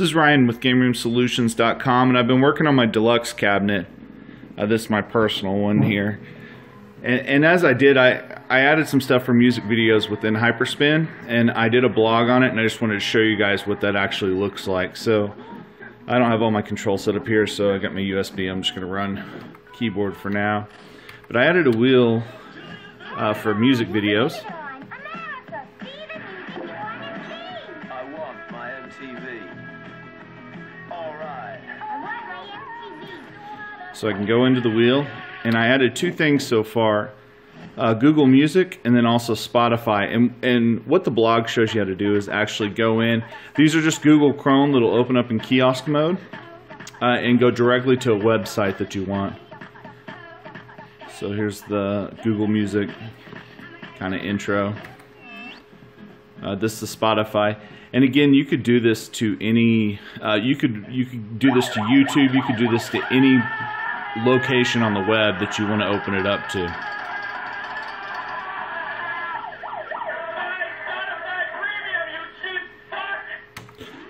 This is Ryan with GameRoomSolutions.com, and I've been working on my deluxe cabinet. This is my personal one here. And as I did, I added some stuff for music videos within HyperSpin, and I did a blog on it, and I just wanted to show you guys what that actually looks like. So I don't have all my controls set up here, so I got my USB. I'm just going to run keyboard for now. But I added a wheel for music videos. So I can go into the wheel, and I added two things so far, Google Music and then also Spotify. And what the blog shows you how to do is actually go in. These are just Google Chrome that'll open up in kiosk mode and go directly to a website that you want. So here's the Google Music kind of intro. This is Spotify, and again, you could do this to any. You could do this to YouTube. You could do this to any location on the web that you want to open it up to.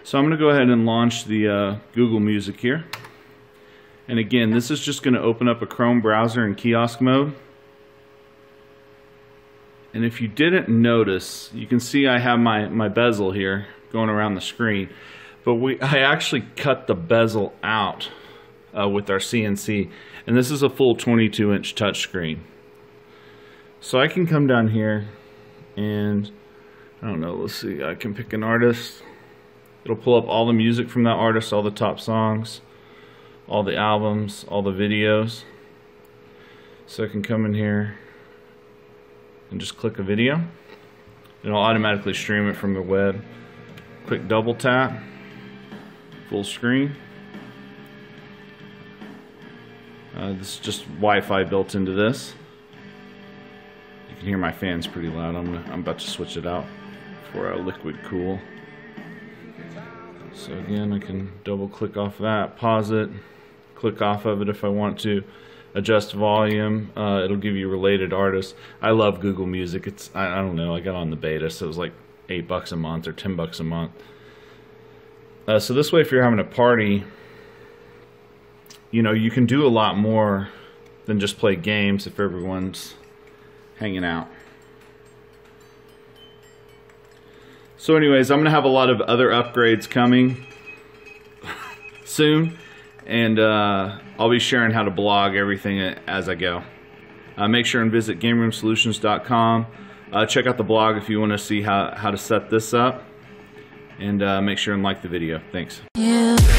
So I'm going to go ahead and launch the Google Music here, and again, this is just going to open up a Chrome browser in kiosk mode. And if you didn't notice, you can see I have my bezel here going around the screen, but I actually cut the bezel out with our CNC, and this is a full 22-inch touchscreen. So I can come down here, and I don't know, let's see, I can pick an artist. It'll pull up all the music from that artist, all the top songs, all the albums, all the videos. So I can come in here and just click a video. It'll automatically stream it from the web. Quick double tap, full screen. This is just Wi-Fi built into this. You can hear my fans pretty loud. I'm about to switch it out for a liquid cool. So again, I can double click off that, pause it, click off of it if I want to. Adjust volume. It'll give you related artists. I love Google Music. It's I don't know. I got on the beta, so it was like $8 a month or $10 a month. So this way, if you're having a party, you know you can do a lot more than just play games if everyone's hanging out. So, anyways, I'm gonna have a lot of other upgrades coming soon. And I'll be sharing how to blog everything as I go. Make sure and visit GameRoomSolutions.com. Check out the blog if you want to see how to set this up. And make sure and like the video. Thanks. Yeah.